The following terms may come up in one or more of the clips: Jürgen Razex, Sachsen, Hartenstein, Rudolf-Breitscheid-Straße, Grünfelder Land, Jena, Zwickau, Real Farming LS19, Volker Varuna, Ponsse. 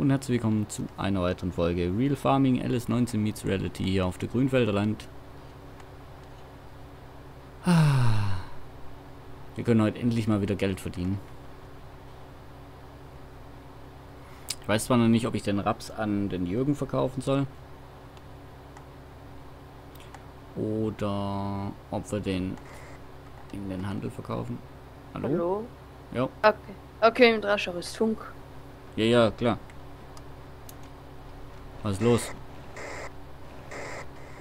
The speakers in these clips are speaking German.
und herzlich willkommen zu einer weiteren Folge Real Farming LS19 meets Reality hier auf der Grünfelder Land. Wir können heute endlich mal wieder Geld verdienen. Ich weiß zwar noch nicht, ob ich den Raps an den Jürgen verkaufen soll oder ob wir den in den Handel verkaufen. Hallo? Hallo? Ja. Okay. Okay, mit rascher Rüstung. Ja, ja, klar. Was ist los?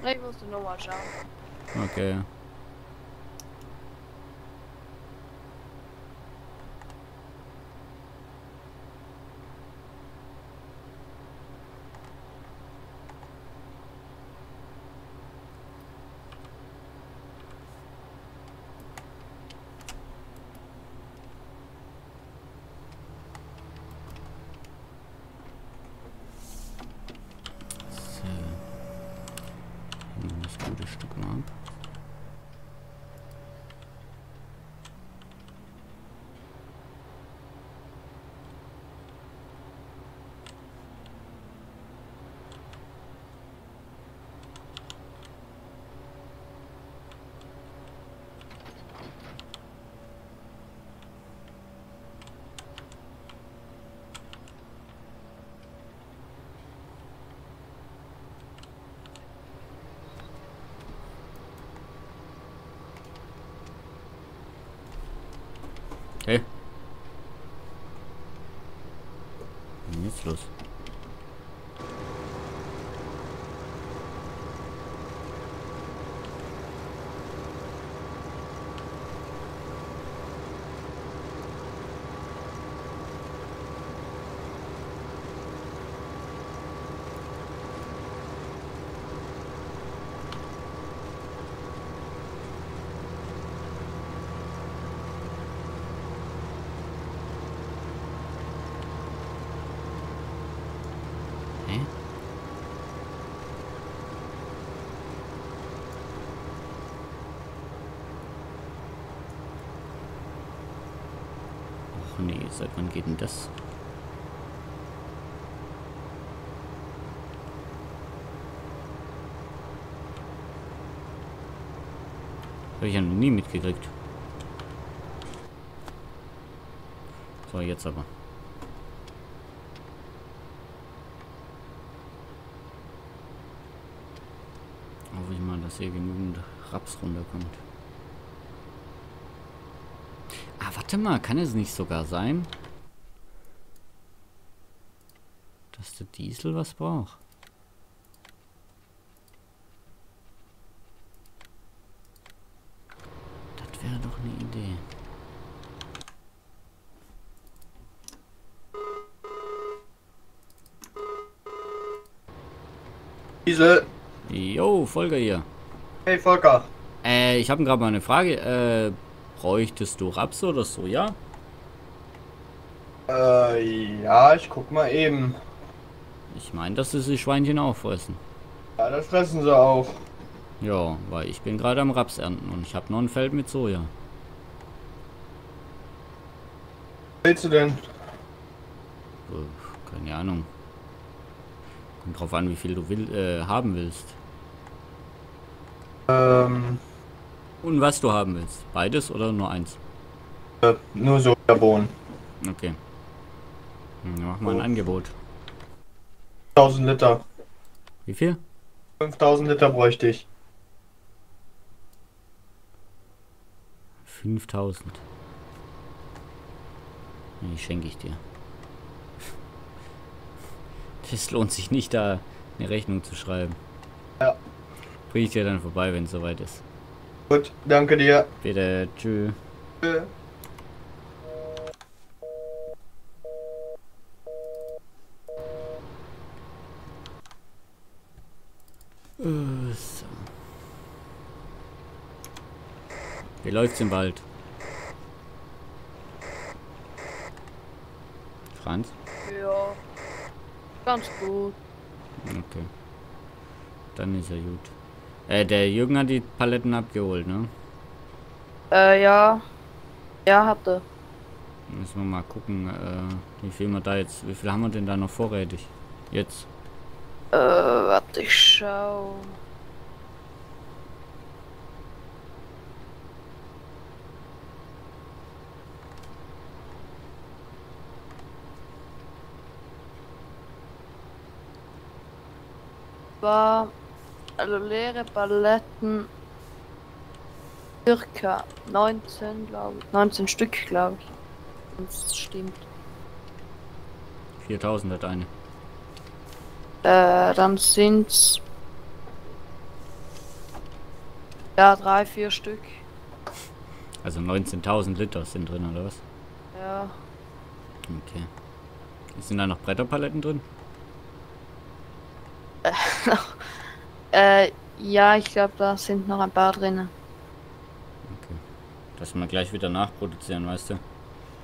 Ich musste nur mal schauen. Okay. Okay. Jetzt los. Nee, seit wann geht denn das? Habe ich ja noch nie mitgekriegt. So, jetzt aber. Hoffe ich mal, dass hier genügend Raps runterkommt. Warte mal, kann es nicht sogar sein, dass der Diesel was braucht? Das wäre doch eine Idee. Diesel! Jo, Volker hier. Hey Volker! Ich habe gerade mal eine Frage. Bräuchtest du Raps oder so, ja? Ja, ich guck mal eben. Ich meine, dass sie die Schweinchen auffressen. Ja, das fressen sie auch. Ja, weil ich bin gerade am Raps ernten und ich habe noch ein Feld mit Soja. Was willst du denn? Keine Ahnung. Kommt drauf an, wie viel du haben willst. Und was du haben willst? Beides oder nur eins? Nur Sojabohnen. Okay. Dann mach mal ein Angebot. 5000 Liter. Wie viel? 5000 Liter bräuchte ich. 5000. Die schenke ich dir. Das lohnt sich nicht, da eine Rechnung zu schreiben. Ja. Bring ich dir dann vorbei, wenn es soweit ist. Gut, danke dir. Bitte, tschüss. Tschüss. So. Wie läuft's im Wald? Franz? Ja, ganz gut. Okay. Dann ist ja gut. Der Jürgen hat die Paletten abgeholt, ne? Ja. Ja, hatte. Müssen wir mal gucken, wie viel wir da jetzt. Wie viel haben wir denn da noch vorrätig? Jetzt. Warte, ich schau. Also leere Paletten circa 19, glaube ich. 19 Stück, glaube ich. Das stimmt. 4000 hat eine. Dann sind's ja 3-4 Stück. Also 19.000 Liter sind drin, oder was? Ja. Okay. Sind da noch Bretterpaletten drin? Ja, ich glaube, da sind noch ein paar drin. Okay. Dass wir gleich wieder nachproduzieren, weißt du?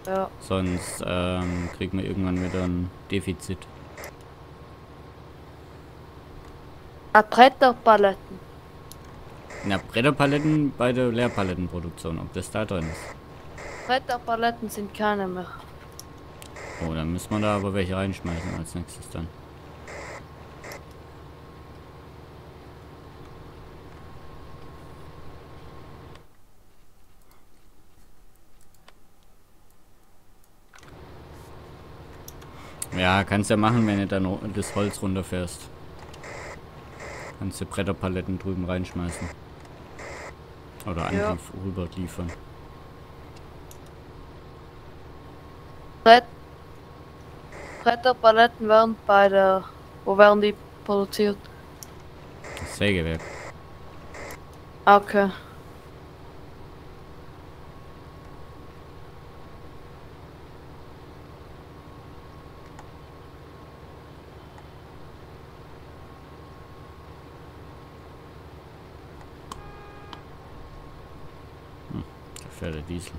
Ja. Sonst kriegen wir irgendwann wieder ein Defizit. Bretterpaletten. Na, Bretterpaletten bei der Leerpalettenproduktion, ob das da drin ist. Bretterpaletten sind keine mehr. Oh, dann müssen wir da aber welche reinschmeißen als nächstes dann. Ja, kannst ja machen, wenn du dann das Holz runterfährst. Kannst du Bretterpaletten drüben reinschmeißen. Oder ja. Rüber liefern. Bretterpaletten werden bei der... Wo werden die produziert? Das Sägewerk. Okay. Der Diesel.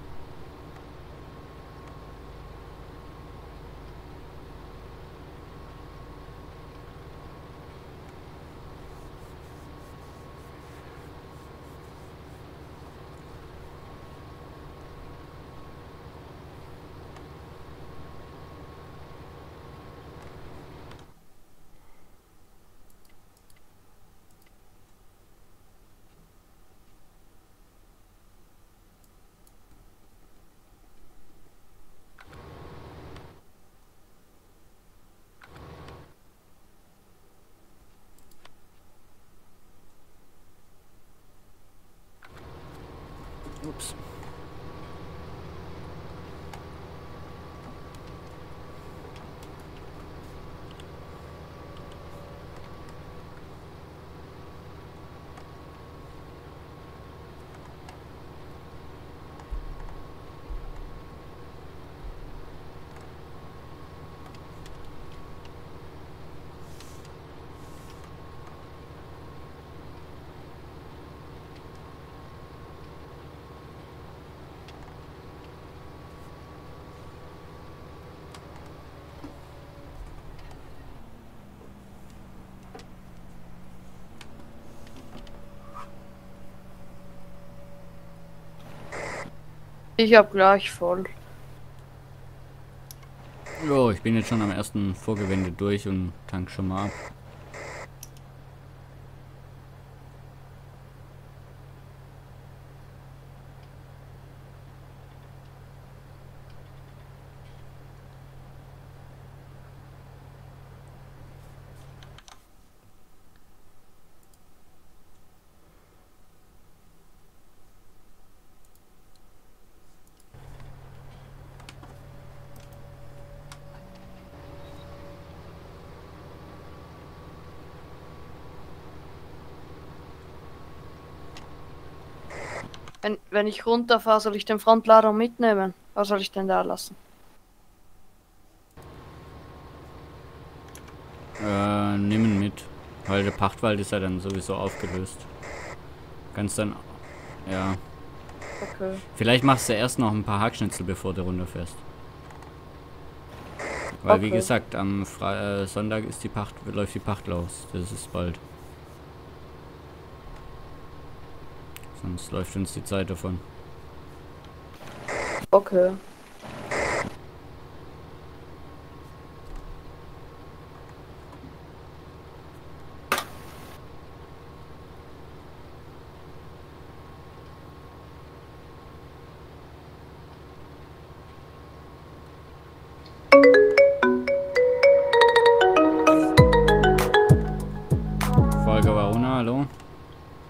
Ups. Ich hab gleich voll. Jo, ich bin jetzt schon am ersten Vorgewende durch und tank schon mal ab. Wenn ich runterfahre, soll ich den Frontlader mitnehmen? Was soll ich denn da lassen? Nimm ihn mit. Weil der Pachtwald ist ja dann sowieso aufgelöst. Kannst dann... Ja. Okay. Vielleicht machst du erst noch ein paar Hackschnitzel, bevor du runterfährst. Weil, okay, wie gesagt, am Sonntag ist die Pacht, läuft die Pacht los. Das ist bald. Sonst läuft uns die Zeit davon. Okay.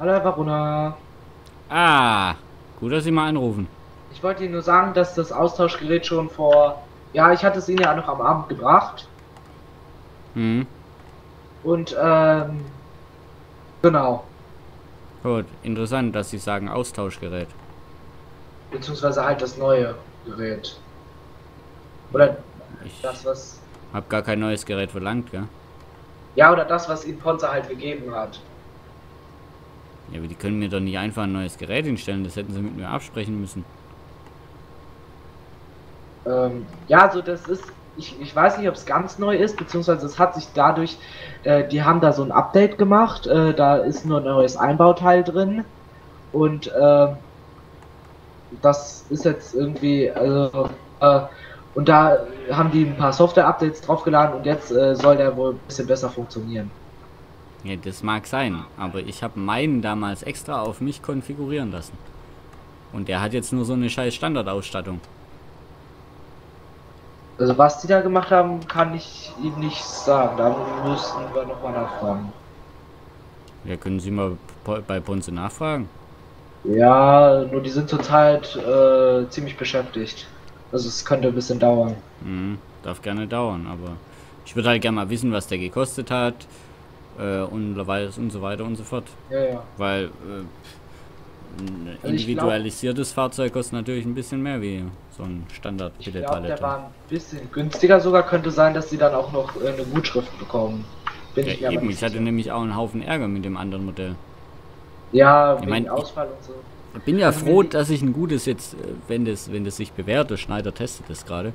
Hallo Varuna. Ah, gut, dass Sie mal anrufen. Ich wollte Ihnen nur sagen, dass das Austauschgerät schon vor... Ja, ich hatte es Ihnen ja noch am Abend gebracht. Mhm. Und, genau. Gut, interessant, dass Sie sagen Austauschgerät. Beziehungsweise halt das neue Gerät. Oder das, was... Ich hab gar kein neues Gerät verlangt, gell? Ja, oder das, was Ihnen Ponsse halt gegeben hat. Ja, aber die können mir doch nicht einfach ein neues Gerät hinstellen, das hätten sie mit mir absprechen müssen. Ja, so das ist, ich weiß nicht, ob es ganz neu ist, beziehungsweise es hat sich dadurch, die haben da so ein Update gemacht, da ist nur ein neues Einbauteil drin und das ist jetzt irgendwie, also, und da haben die ein paar Software-Updates draufgeladen und jetzt soll der wohl ein bisschen besser funktionieren. Ja, das mag sein, aber ich habe meinen damals extra auf mich konfigurieren lassen. Und der hat jetzt nur so eine scheiß Standardausstattung. Also was die da gemacht haben, kann ich Ihnen nicht sagen. Da müssen wir nochmal nachfragen. Ja, können Sie mal bei Ponsse nachfragen? Ja, nur die sind zurzeit ziemlich beschäftigt. Also es könnte ein bisschen dauern. Mhm, darf gerne dauern, aber ich würde halt gerne mal wissen, was der gekostet hat. Und so weiter und so fort. Ja, ja. Weil ein individualisiertes Fahrzeug kostet natürlich ein bisschen mehr wie so ein standard ich glaube, der war ein bisschen günstiger sogar. Könnte sein, dass sie dann auch noch eine Gutschrift bekommen. Bin ja, ich eben. Ich hatte nämlich auch einen Haufen Ärger mit dem anderen Modell. Ja, ich meine, Ausfall und so. Ich bin ja froh, dass ich ein gutes jetzt, wenn das sich bewährt, der Schneider testet das gerade.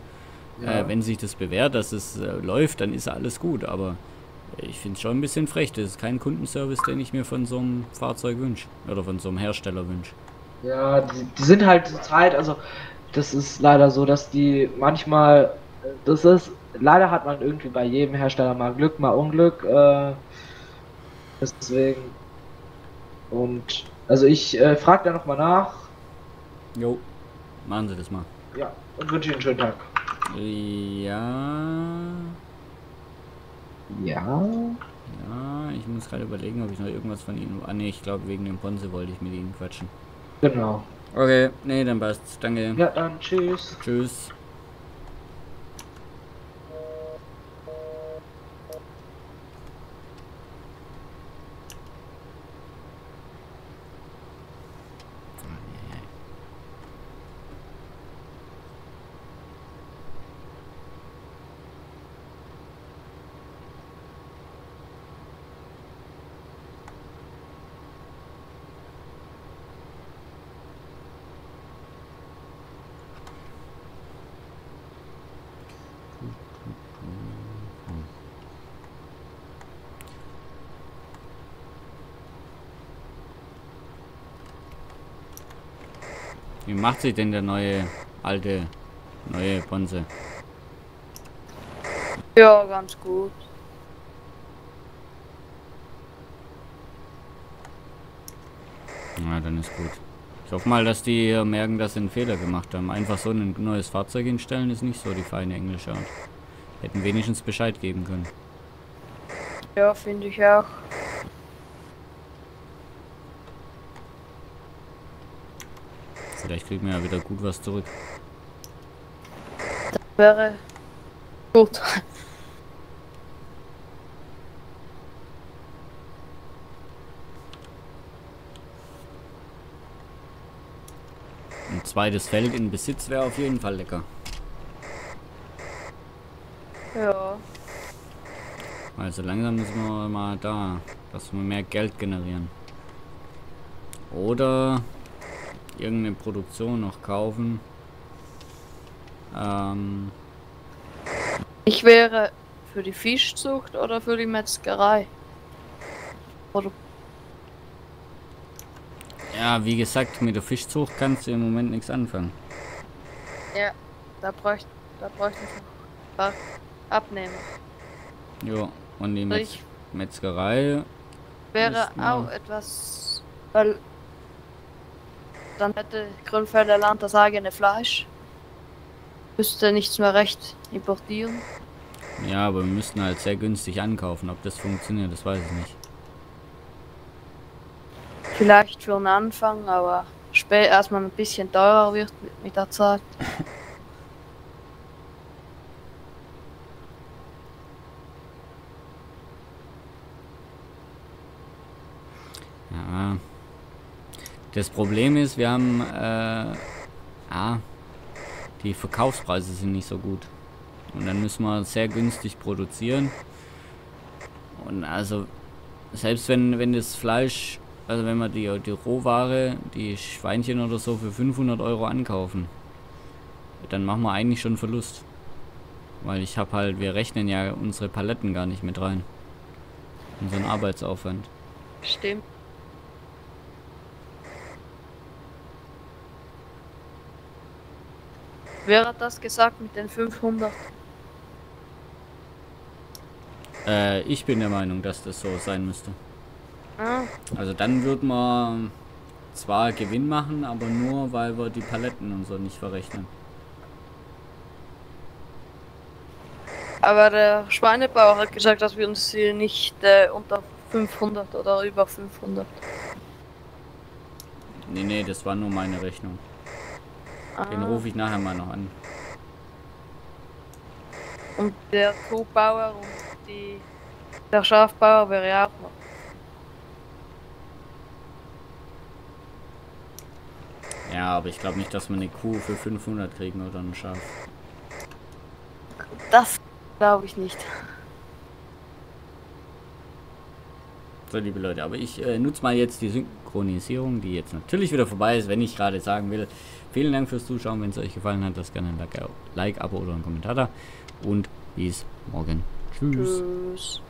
Ja. Wenn sich das bewährt, dass es läuft, dann ist alles gut, aber ich finde es schon ein bisschen frech. Das ist kein Kundenservice, den ich mir von so einem Fahrzeug wünsche. Oder von so einem Hersteller wünsche. Ja, die sind halt zur Zeit, also das ist leider so, dass die manchmal, das ist, leider hat man irgendwie bei jedem Hersteller mal Glück, mal Unglück. Deswegen, und, also ich frage da nochmal nach. Jo, machen Sie das mal. Ja, und wünsche Ihnen einen schönen Tag. Ja... Ja. Ja, ich muss gerade überlegen, ob ich noch irgendwas von Ihnen... Ah ne, ich glaube wegen dem Ponsse wollte ich mit Ihnen quatschen. Genau. Okay, nee, dann passt's. Danke. Ja, dann tschüss. Tschüss. Wie macht sich denn der neue Ponsse? Ja, ganz gut. Na, dann ist gut. Ich hoffe mal, dass die merken, dass sie einen Fehler gemacht haben. Einfach so ein neues Fahrzeug hinstellen ist nicht so die feine englische Art. Hätten wenigstens Bescheid geben können. Ja, finde ich auch. Vielleicht kriegen wir ja wieder gut was zurück. Das wäre gut. Ein zweites Feld in Besitz wäre auf jeden Fall lecker. Ja. Also langsam müssen wir mal da, dass wir mehr Geld generieren. Oder... irgendeine Produktion noch kaufen. Ich wäre für die Fischzucht oder für die Metzgerei. Oder ja, wie gesagt, mit der Fischzucht kannst du im Moment nichts anfangen. Ja, da bräuchte ich noch abnehmen. Jo, und die Metzgerei wäre auch etwas, weil dann hätte Grünfelder Land das eigene Fleisch. Müsste nichts mehr recht importieren. Ja, aber wir müssten halt sehr günstig ankaufen. Ob das funktioniert, das weiß ich nicht. Vielleicht für einen Anfang, aber später erstmal ein bisschen teurer wird mit der Zeit. Ja. Das Problem ist, wir haben die Verkaufspreise sind nicht so gut. Und dann müssen wir sehr günstig produzieren. Und also selbst wenn das Fleisch, also wenn wir die Rohware, die Schweinchen oder so für 500 € ankaufen, dann machen wir eigentlich schon Verlust. Weil wir rechnen ja unsere Paletten gar nicht mit rein. Unseren Arbeitsaufwand. Stimmt. Wer hat das gesagt mit den 500? Ich bin der Meinung, dass das so sein müsste. Ah. Also dann wird man zwar Gewinn machen, aber nur, weil wir die Paletten und so nicht verrechnen. Aber der Schweinebauer hat gesagt, dass wir uns hier nicht unter 500 oder über 500. Nee, das war nur meine Rechnung. Den rufe ich nachher mal noch an. Und der Kuhbauer und der Schafbauer wäre ja auch noch. Ja, aber ich glaube nicht, dass wir eine Kuh für 500 kriegen oder ein Schaf. Das glaube ich nicht. So, liebe Leute, aber ich nutze mal jetzt die Synchronisierung, die jetzt natürlich wieder vorbei ist, wenn ich gerade sagen will. Vielen Dank fürs Zuschauen. Wenn es euch gefallen hat, lasst gerne ein Like, Abo oder einen Kommentar da. Und bis morgen. Tschüss.